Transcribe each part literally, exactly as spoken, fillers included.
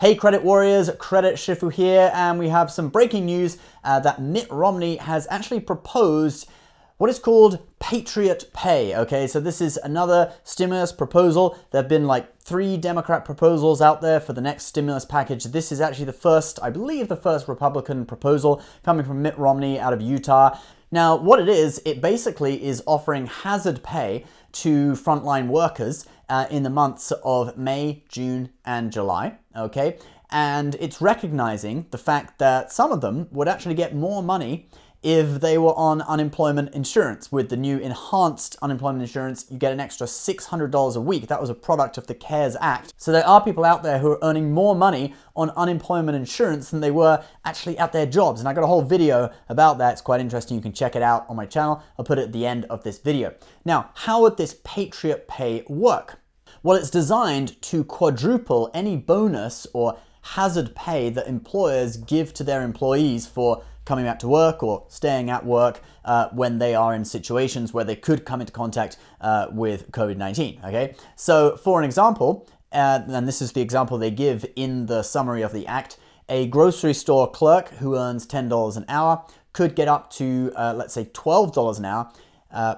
Hey Credit Warriors, Credit Shifu here, and we have some breaking news uh, that Mitt Romney has actually proposed what is called Patriot Pay, okay? So this is another stimulus proposal. There have been like three Democrat proposals out there for the next stimulus package. This is actually the first, I believe the first Republican proposal coming from Mitt Romney out of Utah. Now, what it is, it basically is offering hazard pay to frontline workers uh, in the months of May, June, and July, okay? And it's recognizing the fact that some of them would actually get more money if they were on unemployment insurance. With the new enhanced unemployment insurance, you get an extra six hundred dollars a week. That was a product of the CARES Act. So there are people out there who are earning more money on unemployment insurance than they were actually at their jobs. And I got a whole video about that. It's quite interesting. You can check it out on my channel. I'll put it at the end of this video. Now, how would this Patriot Pay work? Well, it's designed to quadruple any bonus or hazard pay that employers give to their employees for coming back to work or staying at work uh, when they are in situations where they could come into contact uh, with COVID nineteen, okay? So for an example, uh, and this is the example they give in the summary of the act, a grocery store clerk who earns ten dollars an hour could get up to, uh, let's say, twelve dollars an hour, uh,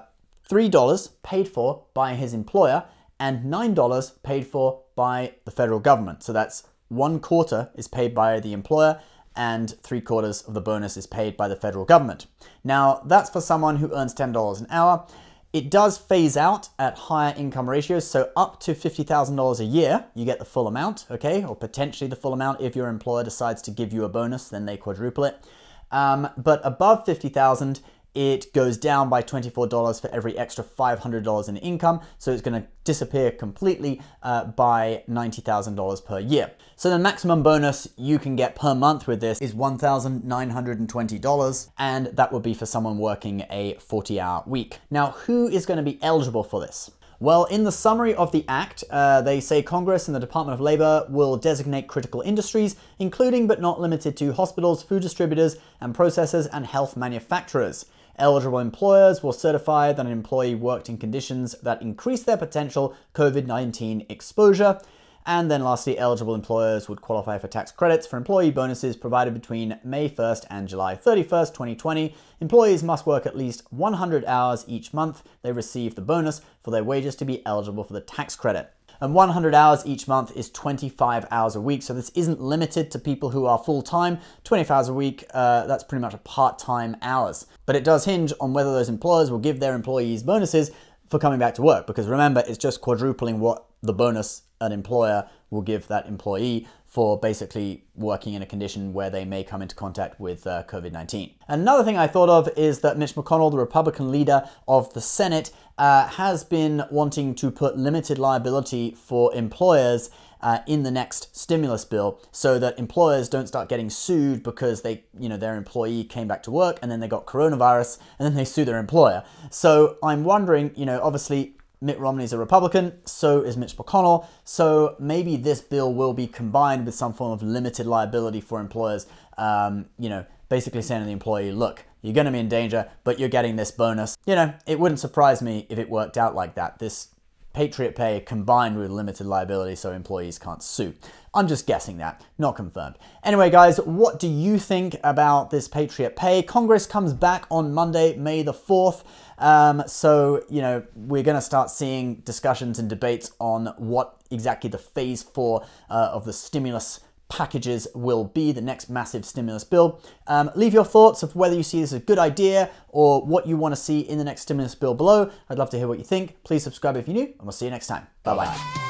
three dollars paid for by his employer and nine dollars paid for by the federal government. So that's one quarter is paid by the employer and three quarters of the bonus is paid by the federal government. Now, that's for someone who earns ten dollars an hour. It does phase out at higher income ratios, so up to fifty thousand dollars a year, you get the full amount, okay? Or potentially the full amount if your employer decides to give you a bonus, then they quadruple it. Um, but above fifty thousand dollars, it goes down by twenty-four dollars for every extra five hundred dollars in income, so it's going to disappear completely uh, by ninety thousand dollars per year. So the maximum bonus you can get per month with this is one thousand nine hundred twenty dollars, and that would be for someone working a forty hour week. Now, who is going to be eligible for this? Well, in the summary of the act, uh, they say Congress and the Department of Labor will designate critical industries, including but not limited to hospitals, food distributors and processors, and health manufacturers. Eligible employers will certify that an employee worked in conditions that increase their potential COVID nineteen exposure. And then lastly, eligible employers would qualify for tax credits for employee bonuses provided between May first and July thirty-first, twenty twenty. Employees must work at least one hundred hours each month they receive the bonus for their wages to be eligible for the tax credit. And one hundred hours each month is twenty-five hours a week. So this isn't limited to people who are full-time. twenty-five hours a week, uh, that's pretty much a part-time hours. But it does hinge on whether those employers will give their employees bonuses for coming back to work. Because remember, it's just quadrupling what the bonus an employer will give that employee for basically working in a condition where they may come into contact with uh, COVID nineteen. Another thing I thought of is that Mitch McConnell, the Republican leader of the Senate, uh, has been wanting to put limited liability for employers uh, in the next stimulus bill, so that employers don't start getting sued because they, you know, their employee came back to work and then they got coronavirus and then they sue their employer. So I'm wondering, you know, obviously, Mitt Romney's a Republican, so is Mitch McConnell, so maybe this bill will be combined with some form of limited liability for employers, um, you know, basically saying to the employee, look, you're gonna be in danger, but you're getting this bonus. You know, it wouldn't surprise me if it worked out like that. This Patriot Pay combined with limited liability so employees can't sue. I'm just guessing that, not confirmed. Anyway, guys, what do you think about this Patriot Pay? Congress comes back on Monday, May the fourth. Um, so, you know, we're going to start seeing discussions and debates on what exactly the phase four uh, of the stimulus packages will be, the next massive stimulus bill. Um, leave your thoughts of whether you see this as a good idea or what you want to see in the next stimulus bill below. I'd love to hear what you think. Please subscribe if you're new, and we'll see you next time. Bye-bye.